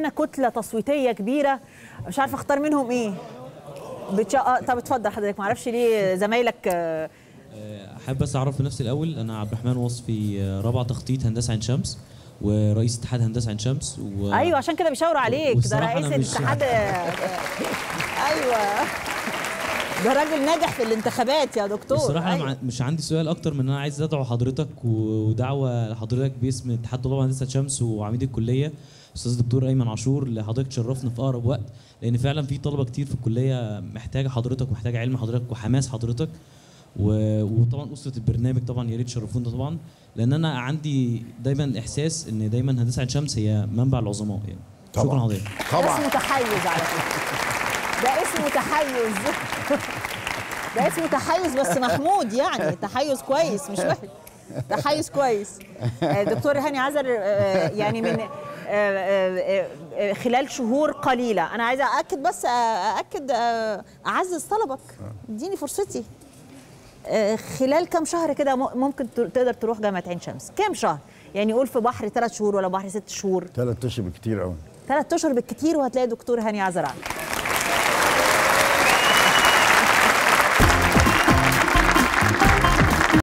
هنا كتله تصويتيه كبيره، مش عارفه اختار منهم ايه. طب اتفضل حضرتك. ما اعرفش ليه زمايلك. احب بس اعرف نفسي الاول. انا عبد الرحمن وصفي، رابع تخطيط هندسه عين شمس، ورئيس اتحاد هندسه عين شمس ايوه عشان كده بيشاوروا عليك. ده رئيس الاتحاد. ايوه ده راجل ناجح في الانتخابات يا دكتور. الصراحه أيوة. مش عندي سؤال اكتر من ان انا عايز ادعو حضرتك، ودعوه لحضرتك باسم اتحاد طلاب هندسه شمس وعميد الكليه استاذ الدكتور ايمن عاشور، اللي حضرتك تشرفنا في اقرب وقت، لان فعلا في طلبه كتير في الكليه محتاجه حضرتك ومحتاجه علم حضرتك وحماس حضرتك، وطبعا اسره البرنامج طبعا. يا ريت تشرفونا طبعا، لان انا عندي دايما احساس ان دايما هندسه عين شمس هي منبع العظماء يعني. طبعا. شكرا حضرتك. طبعا اسمه تحيز على فكره. ده اسمه تحيز. ده اسمه تحيز بس محمود، يعني تحيز كويس مش وحش، تحيز كويس. دكتور هاني عازر، يعني من خلال شهور قليله انا عايزه ااكد، بس ااكد اعزز طلبك، اديني فرصتي. خلال كام شهر كده ممكن تقدر تروح جامعه عين شمس؟ كام شهر؟ يعني قول في بحر 3 شهور ولا بحر 6 شهور؟ 3 اشهر بالكتير قوي. 3 اشهر بالكتير وهتلاقي دكتور هاني عازر عندك.